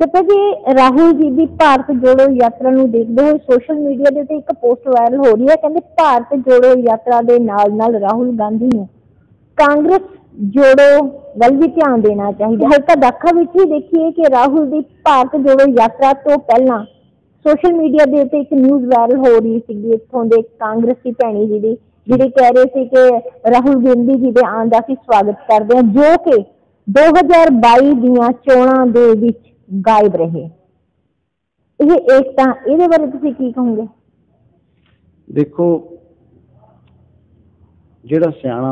ਜਪਾ ਜੀ ਰਾਹੁਲ ਜੀ ਦੀ ਭਾਰਤ ਜੋੜੋ ਯਾਤਰਾ ਨੂੰ ਦੇਖਦੇ ਹੋਏ ਸੋਸ਼ਲ ਮੀਡੀਆ ਦੇ ਉੱਤੇ ਇੱਕ ਪੋਸਟ ਵਾਇਰਲ ਹੋ ਰਹੀ ਹੈ। ਕਹਿੰਦੇ ਭਾਰਤ ਜੋੜੋ ਯਾਤਰਾ ਦੇ ਨਾਲ ਨਾਲ ਰਾਹੁਲ ਗਾਂਧੀ ਨੂੰ ਕਾਂਗਰਸ ਜੋੜੋ ਵੱਲ ਵੀ ਧਿਆਨ ਦੇਣਾ ਚਾਹੀਦਾ ਹੈ। ਤਾਂ ਦਾਖਾ ਵਿੱਚ ਹੀ ਦੇਖੀਏ ਕਿ ਰਾਹੁਲ ਦੀ ਭਾਰਤ ਜੋੜੋ ਯਾਤਰਾ ਤੋਂ ਪਹਿਲਾਂ ਸੋਸ਼ਲ ਮੀਡੀਆ ਦੇ ਉੱਤੇ ਇੱਕ ਨਿਊਜ਼ ਵਾਇਰਲ ਹੋ ਰਹੀ ਸੀਗੀ ਇੱਥੋਂ ਦੇ ਕਾਂਗਰਸੀ ਭੈਣੀ ਜੀ ਦੀ, ਜਿਹੜੇ ਕਹਿ ਰਹੇ ਸੀ ਕਿ ਰਾਹੁਲ ਗਾਂਧੀ ਜੀ ਦੇ ਆਉਣ ਦਾ ਅਸੀਂ ਸਵਾਗਤ ਕਰਦੇ ਹਾਂ, ਜੋ ਕਿ 2022 ਦੀਆਂ ਚੋਣਾਂ ਦੇ ਵਿੱਚ गायब रहे। ये एकता इहदे बारे तुसीं की कहोगे? देखो, जिहड़ा सियाणा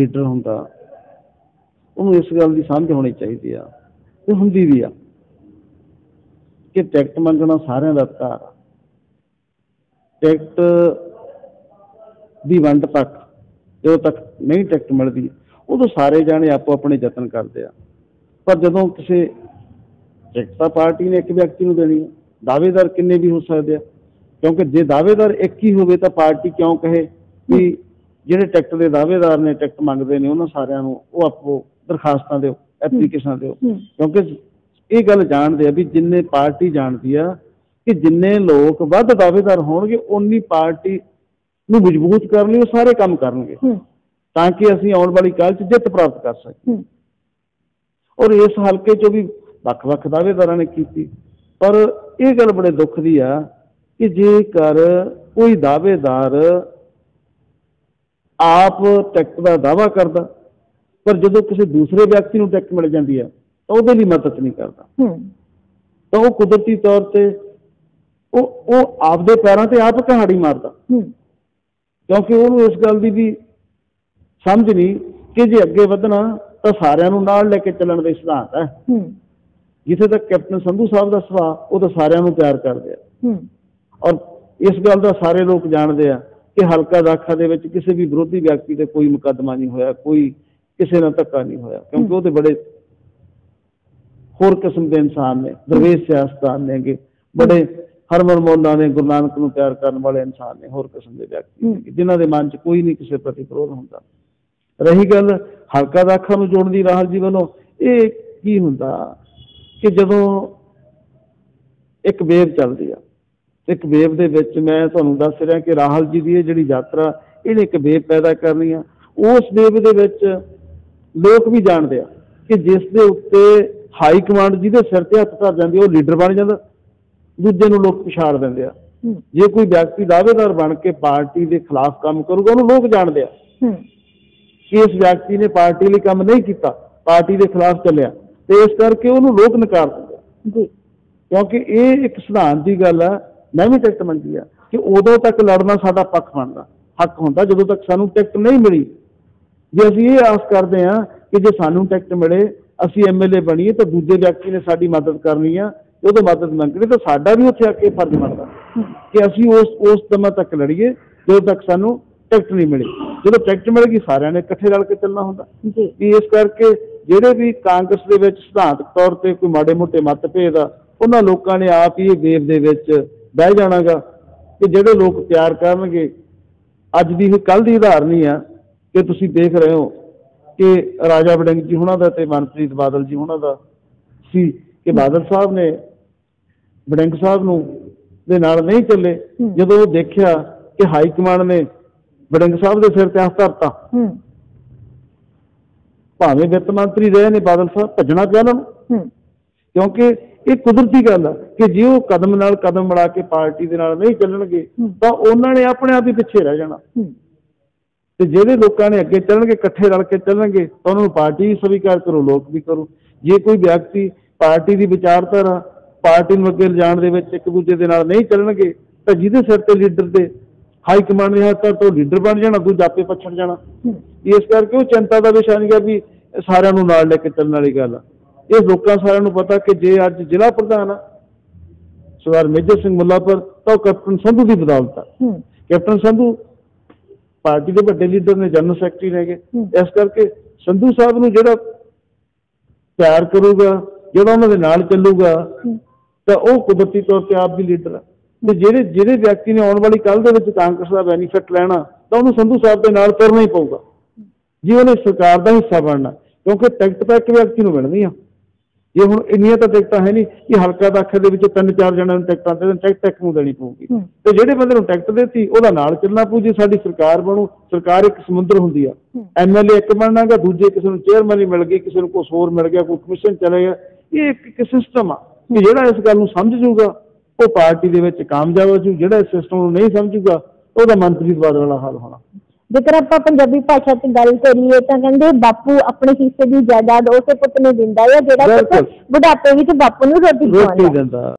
लीडर हुंदा उहनूं इस गल दी समझ होनी चाहीदी आ ते हुंदी वी आ कि टिकट मंगणा सारिआं दा अधिकार आ। टिकट दी वंड तक जो तक नहीं टिकट मिलदी उदों सारे जाणे आपो अपने यतन करदे आ, पर जदों किसी टिकट पार्टी ने एक व्यक्ति को देनी है, दावेदार किन्ने भी हो सकते हैं, क्योंकि जे दावेदार एक ही हो पार्टी क्यों कहे कि जिहड़े टिकट के दावेदार ने टिकट मंगते हैं उन्होंने सारियां नूं वो आपको दरखास्तां दिओ, एप्लीकेशन दिओ, क्योंकि ये गल जानते हैं भी जिन्ने पार्टी जानती है कि जिन्ने लोग वध दावेदार होणगे उन्नी पार्टी नूं मजबूत करन लई सारे काम करनगे तां कि असीं आउण वाली काल च जित प्राप्त कर सकीए। और इस हलके चो भी ਵੱਖ ਵੱਖ दावेदारा ने की, पर यह गल बड़े दुख की आ कि जेकर कोई दावेदार आप टिकट का दावा करता पर जो किसी दूसरे व्यक्ति को टिकट मिल जाती है तो उसके लिए मदद नहीं करता, तो वह कुदरती तौर पर आपके पैरों पर आप कहाड़ी मारता, क्योंकि उन्होंने इस गल की भी समझ नहीं कि जे अगे वधना तो सारियां नाल लेके चलण दे सिद्धांत है। जिथे तक कैप्टन संधु साहब का सुभा वो तो सारियां प्यार करते हैं और इस गल का सारे लोग जानते हैं कि हलका दाखा दे विच किसी भी विरोधी व्यक्ति से कोई मुकदमा नहीं होया, कोई किसी नाल धक्का नहीं होया, क्योंकि वो बड़े होर किस्म के इंसान ने, दरवेश सियासतदान ने, बड़े हरमन मौला ने, गुरु नानक नूं प्यार करने वाले इंसान ने, होर किस्म के व्यक्ति जिन्हां दे मन च कोई नहीं किसी प्रति विरोध होंदा। रही गल हलका दाखा नूं जोड़न दी राहुल जी वालों, ये की हुंदा कि जदों एक वेव चलदी आ, एक वेव दे विच मैं तुहानूं दस रिहा कि राहुल जी दी जिहड़ी यात्रा इहने एक वेव पैदा करनी आ। उस वेव दे विच लोक भी जाणदे आ कि जिस दे उत्ते हाई कमांड जिहदे सिर ते हत्थ धर जांदी उह लीडर बण जांदा, दूजे नूं लोक पछाड़ दिंदे आ। जे कोई व्यक्ति दावेदार बण के पार्टी दे खिलाफ काम करूगा उहनूं लोक जाणदे आ कि इस व्यक्ति ने पार्टी लिए काम नहीं किया, पार्टी के खिलाफ चलिया, तो इस करके उन्होंने लोग नकार दिया, क्योंकि ये एक सिद्धांत की गल है। मैं भी टिकट मंगी है कि उदों तक लड़ना साडा पक्ष बनता हक होंदा जदों तक सानू टिकट नहीं मिली। जे असीं ये आस करते हैं कि जे सानू टिकट मिले असीं MLA बनीए तो दूजे व्यक्ति ने साडी मदद करनी है, जो मदद मंगनी तो साडा भी उत्थे आके फर्ज बनता कि असीं उस दम तक लड़ीए जो तक सानू टिकट नहीं मिली। जो टिकट मिल गई सारे ने इकट्ठे रल के चलना होंगे। इस करके जेडे भी कांग्रेस के सिद्धांत तौर पर कोई माड़े मोटे मतभेद आ उन्होंने लोगों ने आप ही वेव के बह जाना गा कि जोड़े लोग प्यार करेंगे। अज की ही कल की उदाहरणी है कि तुम देख रहे हो कि राजा वड़िंग जी उन्होंने तो मनप्रीत बादल जी उन्होंने सी कि बादल साहब ने वड़िंग साहब नूं दे नाल नहीं चले, जदों वो देखा कि हाई कमांड ने वड़िंग साहब के सिर ते हत्थ धरता, भावें वित्त मंत्री रहे ने बादल साहब, भजना पिया उन्होंने, क्योंकि ये कुदरती गल है कि जे वो कदम नाल कदम मिला के पार्टी दे नाल नहीं चलणगे तो उन्होंने अपने आप ही पिछे रह जाना, ते जिहड़े लोगों ने अगे चलणगे इकट्ठे रल के चलणगे तो उन्होंने पार्टी भी स्वीकार करो, लोग भी करो। जे कोई व्यक्ति पार्टी की विचारधारा पार्टी नूं अगे लिजाण दे विच एक दूजे दे नाल नहीं चलणगे तो जिहदे सिर ते लीडर दे हाई कमांड ने हत्थ तो लीडर बन जाना, दूजा आपे पछड़ जाना। इस करके चिंता का विषय नहीं है भी सारे नाल लेके चलने वाली गल। ये लोगों सारे पता कि जे अज जिला प्रधान आ सरदार मेजर सिंह मुलापर तो कैप्टन संधु की बदौलत है। कैप्टन संधु पार्टी के बड़े लीडर ने, जनरल सैकटरी है, इस करके संधु साहब नूं जिहड़ा प्यार करूगा, जिहड़ा उन्हां दे नाल चलूगा तो वह कुदरती तौर पर आप भी लीडर है। जिहड़े जिहड़े व्यक्ति ने आने वाली कल के कांग्रेस का बैनीफिट लैना तो उन्होंने संधु साहब के नाल तुरना ही पऊगा जी, उन्हें सरकार का हिस्सा बनना, क्योंकि टिकट तो एक व्यक्ति को मिलनी है ਜੇ ਹੁਣ ਇੰਨੀਆਂ ਤਾਂ ਟਿਕਟਾਂ ਹੈ ਨਹੀਂ ਕਿ ਹਲਕਾ ਦਾਖਲ ਦੇ ਵਿੱਚ 3-4 ਜਣਾਂ ਨੂੰ ਟਿਕਟਾਂ ਤੇ ਟਿਕਟ ਇੱਕ ਨੂੰ ਦੇਣੀ ਪਊਗੀ ਤੇ ਜਿਹੜੇ ਬੰਦੇ ਨੂੰ ਟਿਕਟ ਦਿੱਤੀ ਉਹਦਾ ਨਾਲ ਚੱਲਣਾ ਪਊ। ਜੇ ਸਾਡੀ ਸਰਕਾਰ ਬਣੂ, ਸਰਕਾਰ ਇੱਕ ਸਮੁੰਦਰ ਹੁੰਦੀ ਆ, ਐਮਐਲਏ ਇੱਕ ਬਣਨਾਗਾ, ਦੂਜੇ ਕਿਸੇ ਨੂੰ ਚੇਅਰਮੈਨ ਹੀ ਮਿਲ ਗਈ, ਕਿਸੇ ਨੂੰ ਕੁਛ ਹੋਰ ਮਿਲ ਗਿਆ, ਕੋਈ ਕਮਿਸ਼ਨ ਚਲੇ ਗਿਆ। ਇਹ ਇੱਕ ਸਿਸਟਮ ਆ ਕਿ ਜਿਹੜਾ ਇਸ ਗੱਲ ਨੂੰ ਸਮਝ ਜੂਗਾ ਉਹ ਪਾਰਟੀ ਦੇ ਵਿੱਚ ਕਾਮਯਾਬ ਹੋ ਜੂ, ਜਿਹੜਾ ਇਸ ਸਿਸਟਮ ਨੂੰ ਨਹੀਂ ਸਮਝੂਗਾ ਉਹਦਾ ਮਨਪ੍ਰੀਤ ਬਾਦਲ ਵਾਲਾ ਹਾਲ ਹੋਣਾ। जेकर आप पंजाबी भाषा से गल करिए तो कहते बापू अपने हिस्से की जायदाद उस पुत नूं दिंदा है, जिहड़ा पुत बुढ़ापे विच बापू नूं रोटी खिलाउंदा।